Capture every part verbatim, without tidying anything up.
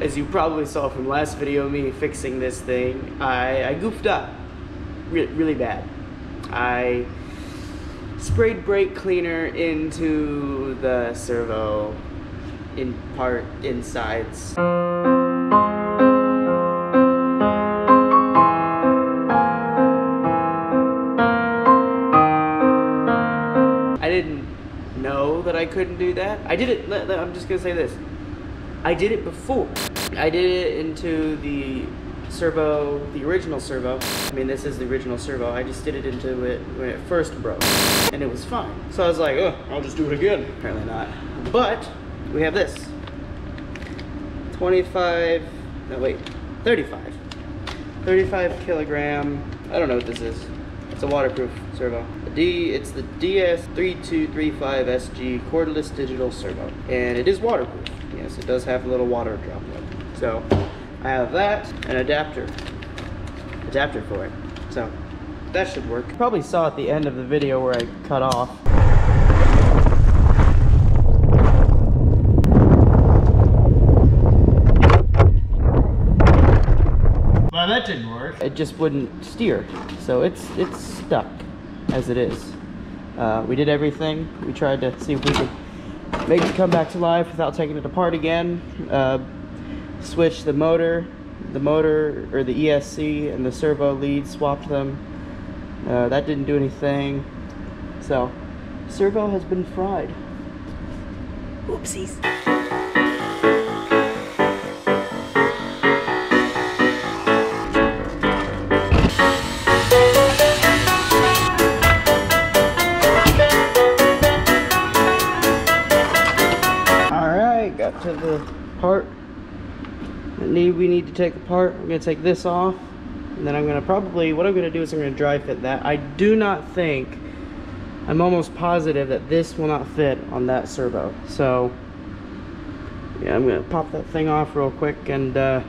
as you probably saw from last video, me fixing this thing, I, I goofed up Re really bad. I sprayed brake cleaner into the servo in part insides. I didn't know that I couldn't do that. I did it, I'm just gonna say this. I did it before. I did it into the servo, the original servo. I mean, this is the original servo. I just did it into it when it first broke, and it was fine. So I was like, oh, I'll just do it again. Apparently not. But we have this. twenty-five, no wait, thirty-five. thirty-five kilogram, I don't know what this is. It's a waterproof servo. The D, it's the D S three two three five S G cordless digital servo. And it is waterproof. Yes, it does have a little water droplet. So I have that, an adapter, adapter for it. So that should work. You probably saw at the end of the video where I cut off. Well, that didn't work. It just wouldn't steer. So it's it's stuck as it is. Uh, we did everything. We tried to see if we could make it come back to life without taking it apart again. Uh, Switched the motor, the motor or the E S C and the servo lead, swapped them. Uh, that didn't do anything. So, servo has been fried. Oopsies. All right, got to the part Need we need to take apart. I'm gonna take this off, and then I'm gonna probably what I'm gonna do is I'm gonna dry fit that. I do not think I'm almost positive that this will not fit on that servo. So yeah, I'm gonna pop that thing off real quick and uh,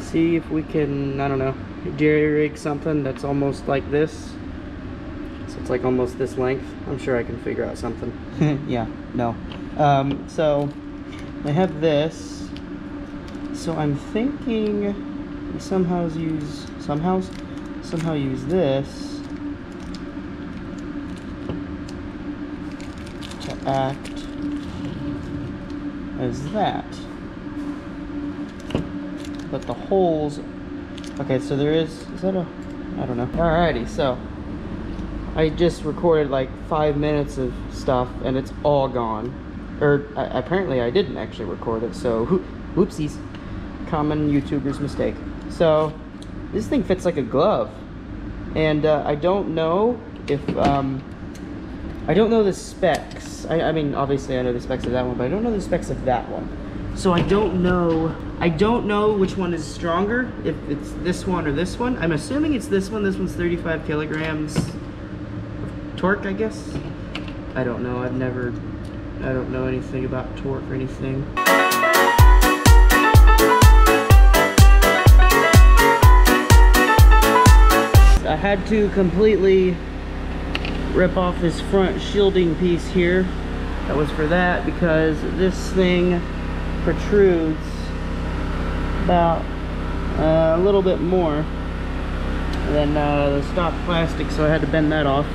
see if we can I don't know jerry rig something that's almost like this. So it's like almost this length. I'm sure I can figure out something. Yeah, no. Um, so I have this. So I'm thinking somehow use somehow somehow use this to act as that. But the holes, okay, so there is is that a I don't know. Alrighty, so I just recorded like five minutes of stuff and it's all gone. Or uh, apparently I didn't actually record it, so whoopsies. Common YouTuber's mistake. So this thing fits like a glove, and uh, I don't know if um, I don't know the specs. I, I mean, obviously I know the specs of that one, but I don't know the specs of that one. So I don't know. I don't know which one is stronger. If it's this one or this one. I'm assuming it's this one. This one's thirty-five kilograms of torque, I guess. I don't know. I've never. I don't know anything about torque or anything. I had to completely rip off this front shielding piece here. That was for that because this thing protrudes about uh, a little bit more than uh, the stock plastic, so I had to bend that off.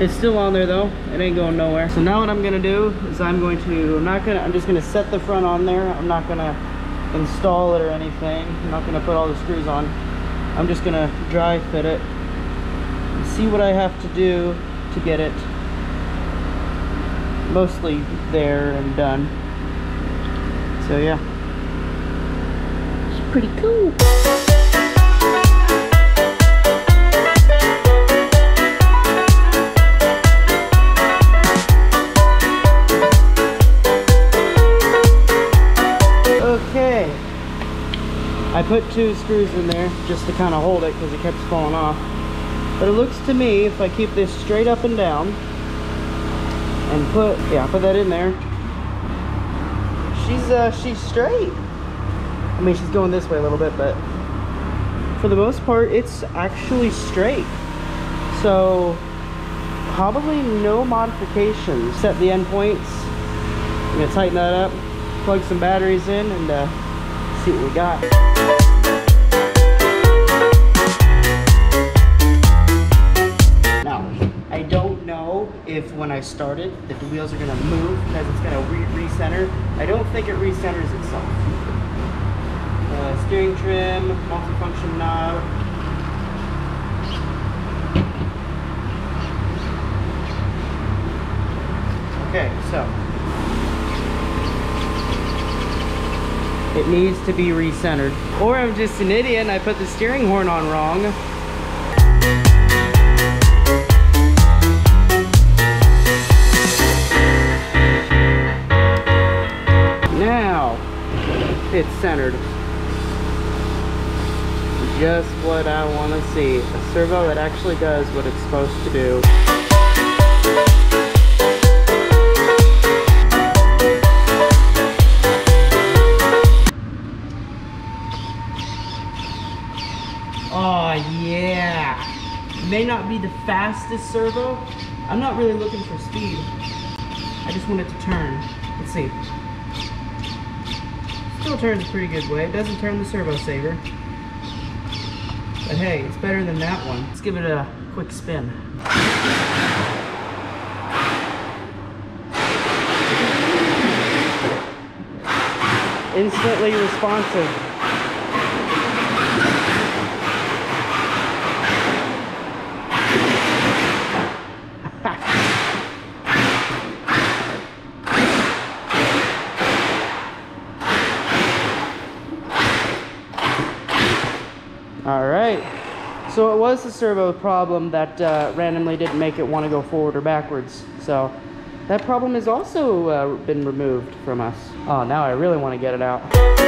It's still on there though. It ain't going nowhere. So now what I'm gonna do is I'm going to, I'm not gonna, I'm just gonna set the front on there. I'm not gonna install it or anything. I'm not gonna put all the screws on. I'm just gonna dry fit it and see what I have to do to get it mostly there and done. So yeah, it's pretty cool. I put two screws in there just to kind of hold it because it kept falling off. But it looks to me, if I keep this straight up and down and put, yeah, put that in there. She's, uh, she's straight. I mean, she's going this way a little bit, but for the most part, it's actually straight. So probably no modifications. Set the end points. I'm gonna tighten that up. plug some batteries in and uh, see what we got. I don't know if when I start it that the wheels are going to move because it's going to re-recenter. I don't think it recenters itself. Uh, steering trim, multifunction knob. Okay, so it needs to be recentered. Or I'm just an idiot and I put the steering horn on wrong. It's centered. Just what I want to see. A servo that actually does what it's supposed to do. Oh yeah! May not be the fastest servo. I'm not really looking for speed. I just want it to turn. Let's see. Still turns a pretty good way. It doesn't turn the servo saver, but hey, it's better than that one. Let's give it a quick spin. Instantly responsive. Alright, so it was the servo problem that uh, randomly didn't make it want to go forward or backwards. So that problem has also uh, been removed from us. Oh, now I really want to get it out.